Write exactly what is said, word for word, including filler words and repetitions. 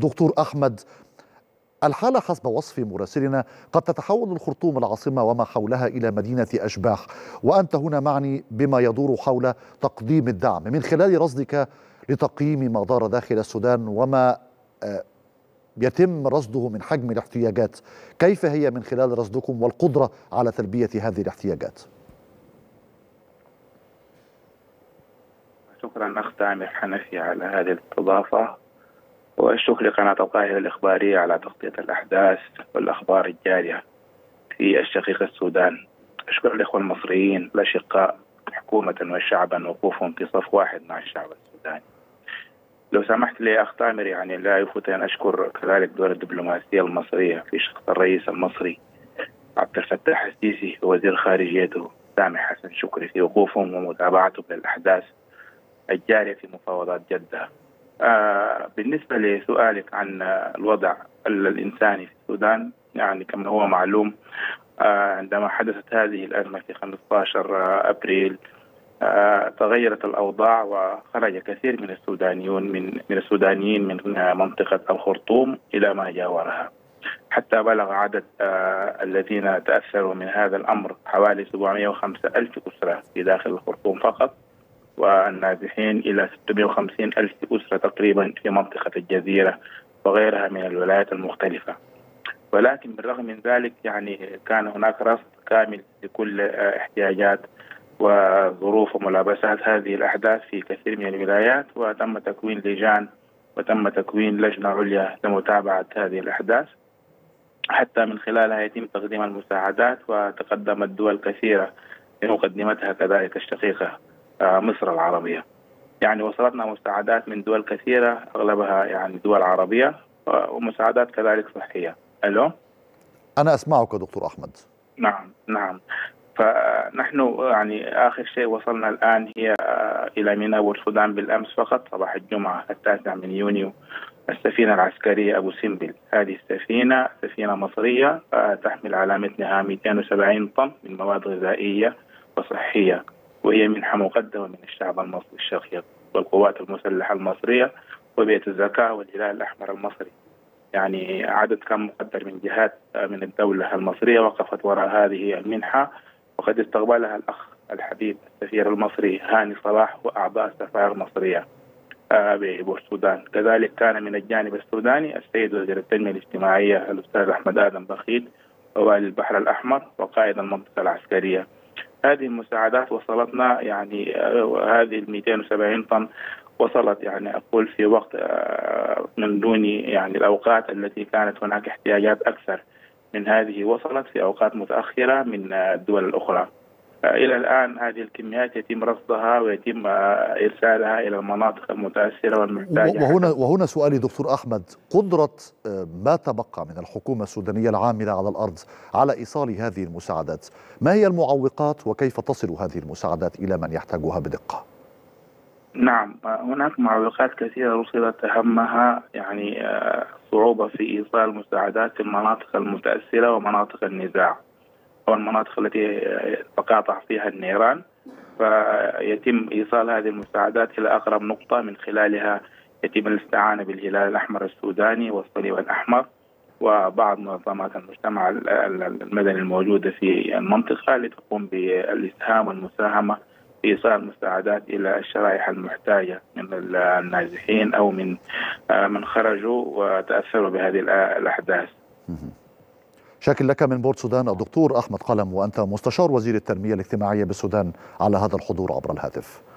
دكتور أحمد، الحالة حسب وصف مراسلنا قد تتحول الخرطوم العاصمة وما حولها إلى مدينة أشباح، وأنت هنا معني بما يدور حول تقديم الدعم من خلال رصدك لتقييم ما دار داخل السودان وما يتم رصده من حجم الاحتياجات، كيف هي من خلال رصدكم والقدرة على تلبية هذه الاحتياجات؟ شكرا أخ تامر الحنفي على هذه الاستضافة، والشكر لقناة القاهرة الإخبارية على تغطية الأحداث والأخبار الجارية في الشقيق السودان. أشكر الإخوة المصريين الأشقاء حكومة وشعبا وقوفهم في صف واحد مع الشعب السوداني. لو سمحت لي أخ تامر، يعني لا يفوت أن أشكر كذلك دور الدبلوماسية المصرية في شخص الرئيس المصري عبد الفتاح السيسي ووزير خارجيته سامي حسن شكري في وقوفهم ومتابعتهم للأحداث الجارية في مفاوضات جدة. آه بالنسبة لسؤالك عن الوضع الإنساني في السودان، يعني كما هو معلوم آه عندما حدثت هذه الأزمة في خمسة عشر أبريل آه تغيرت الأوضاع، وخرج كثير من السودانيون من من السودانيين من منطقة الخرطوم إلى ما جاورها، حتى بلغ عدد آه الذين تأثروا من هذا الأمر حوالي سبعمئة وخمسة ألف أسرة في داخل الخرطوم فقط، والنازحين إلى ستمئة وخمسين ألف أسرة تقريبا في منطقة الجزيرة وغيرها من الولايات المختلفة. ولكن بالرغم من ذلك يعني كان هناك رصد كامل لكل احتياجات وظروف وملابسات هذه الأحداث في كثير من الولايات، وتم تكوين لجان وتم تكوين لجنة عليا لمتابعة هذه الأحداث، حتى من خلالها يتم تقديم المساعدات، وتقدمت دول كثيرة لمقدمتها كذلك الشقيقة مصر العربية. يعني وصلتنا مساعدات من دول كثيرة أغلبها يعني دول عربية، ومساعدات كذلك صحية. ألو؟ أنا أسمعك دكتور أحمد. نعم نعم. فنحن يعني آخر شيء وصلنا الآن هي إلى ميناء بورسودان بالأمس فقط صباح الجمعة التاسع من يونيو، السفينة العسكرية أبو سمبل. هذه السفينة سفينة مصرية تحمل على متنها مئتين وسبعين طن من مواد غذائية وصحية، وهي منحة مقدمة من الشعب المصري الشقيق والقوات المسلحة المصرية وبيت الزكاة والهلال الأحمر المصري. يعني عدد كان مقدر من جهات من الدولة المصرية وقفت وراء هذه المنحة، وقد استقبلها الأخ الحبيب السفير المصري هاني صلاح وأعضاء السفارة المصرية ببورسودان. كذلك كان من الجانب السوداني السيد وزير التنمية الاجتماعية الأستاذ أحمد آدم بخيت ووالي البحر الأحمر وقائد المنطقة العسكرية. هذه المساعدات وصلتنا، يعني هذه ال مئتين وسبعين طن وصلت يعني اقول في وقت من دون يعني الاوقات التي كانت هناك احتياجات اكثر من هذه، وصلت في اوقات متاخره من الدول الاخرى. الى الان هذه الكميات يتم رصدها ويتم ارسالها الى المناطق المتاثره والمحتاجه. وهنا وهنا سؤالي دكتور احمد، قدره ما تبقى من الحكومه السودانيه العامله على الارض على ايصال هذه المساعدات، ما هي المعوقات وكيف تصل هذه المساعدات الى من يحتاجها بدقه؟ نعم، هناك معوقات كثيره وصلت، اهمها يعني صعوبه في ايصال المساعدات في المناطق المتاثره ومناطق النزاع، والمناطق التي تقاطع فيها النيران، فيتم إيصال هذه المساعدات إلى أقرب نقطة من خلالها يتم الاستعانة بالهلال الأحمر السوداني والصليب الأحمر وبعض منظمات المجتمع المدني الموجودة في المنطقة لتقوم بالإسهام والمساهمة في إيصال المساعدات إلى الشرائح المحتاجة من النازحين أو من من خرجوا وتأثروا بهذه الأحداث. شاكر لك من بورسودان الدكتور أحمد قلم، وأنت مستشار وزير التنمية الاجتماعية بالسودان، على هذا الحضور عبر الهاتف.